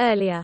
earlier